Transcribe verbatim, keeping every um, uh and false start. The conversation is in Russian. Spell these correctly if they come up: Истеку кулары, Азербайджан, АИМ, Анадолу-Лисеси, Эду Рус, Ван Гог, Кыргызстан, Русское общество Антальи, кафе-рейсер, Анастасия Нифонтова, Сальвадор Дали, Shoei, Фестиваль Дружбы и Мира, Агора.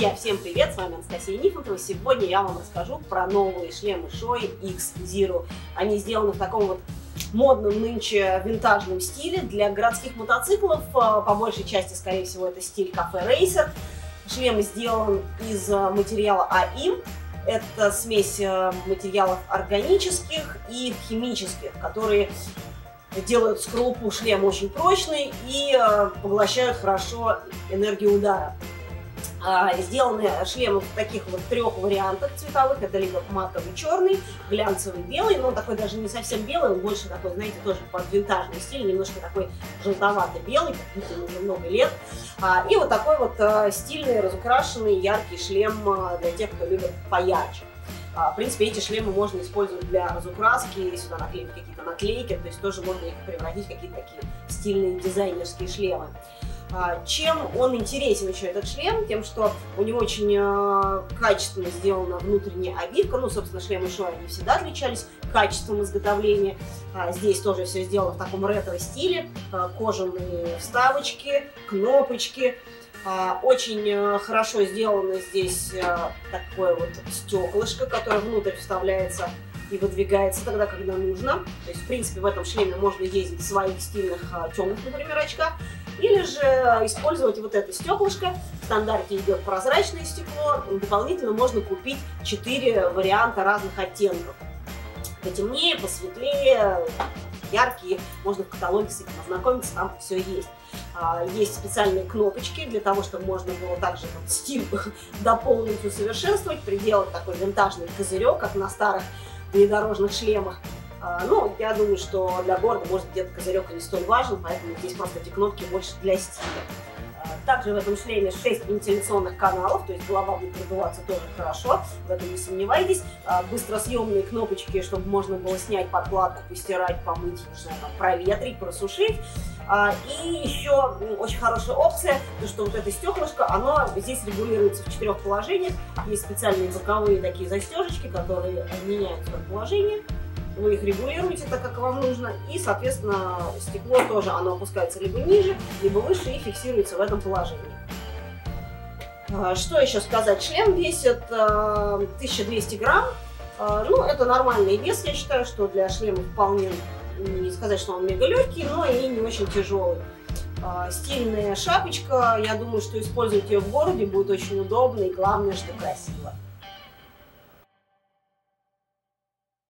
Друзья, всем привет! С вами Анастасия Нифонтова. Сегодня я вам расскажу про новые шлемы Shoei икс зиро. Они сделаны в таком вот модном нынче винтажном стиле для городских мотоциклов. По большей части, скорее всего, это стиль кафе-рейсер. Шлем сделан из материала А И М. Это смесь материалов органических и химических, которые делают скорлупу шлема очень прочной и поглощают хорошо энергию удара. Сделаны шлемы в таких вот трех вариантах цветовых. Это либо матовый черный, глянцевый белый, но он такой даже не совсем белый, он больше такой, знаете, тоже под винтажный стиль, немножко такой желтовато-белый, как видите, ему уже много лет. И вот такой вот стильный, разукрашенный, яркий шлем для тех, кто любит поярче. В принципе, эти шлемы можно использовать для разукраски, сюда наклеить какие-то наклейки, то есть тоже можно их превратить в какие-то такие стильные дизайнерские шлемы. Чем он интересен еще, этот шлем? Тем, что у него очень качественно сделана внутренняя обивка. Ну, собственно, шлемы Shoei, они всегда отличались качеством изготовления. Здесь тоже все сделано в таком ретро-стиле. Кожаные вставочки, кнопочки. Очень хорошо сделано здесь такое вот стеклышко, которое внутрь вставляется и выдвигается тогда, когда нужно. То есть, в принципе, в этом шлеме можно ездить в своих стильных темных, например, очках. Или же использовать вот это стеклышко. В стандарте идет прозрачное стекло. Дополнительно можно купить четыре варианта разных оттенков. Потемнее, посветлее, яркие. Можно в каталоге с этим ознакомиться, там все есть. Есть специальные кнопочки для того, чтобы можно было также этот стиль дополнить, усовершенствовать, приделать такой винтажный козырек, как на старых внедорожных шлемах. Ну, я думаю, что для города, может, где-то козырек не столь важен, поэтому здесь просто эти кнопки больше для стиля. Также в этом шлеме шесть вентиляционных каналов, то есть голова будет продуваться тоже хорошо, в этом не сомневайтесь. Быстросъемные кнопочки, чтобы можно было снять подкладку, постирать, помыть, не знаю, проветрить, просушить. И еще очень хорошая опция, то что вот это стеклышко, оно здесь регулируется в четырех положениях. Есть специальные боковые такие застежечки, которые меняют свое положение. Вы их регулируете так, как вам нужно, и, соответственно, стекло тоже, оно опускается либо ниже, либо выше и фиксируется в этом положении. Что еще сказать? Шлем весит тысяча двести грамм. Ну, это нормальный вес, я считаю, что для шлема вполне, не сказать, что он мега легкий, но и не очень тяжелый. Стильная шапочка, я думаю, что использовать ее в городе будет очень удобно и, главное, что красиво.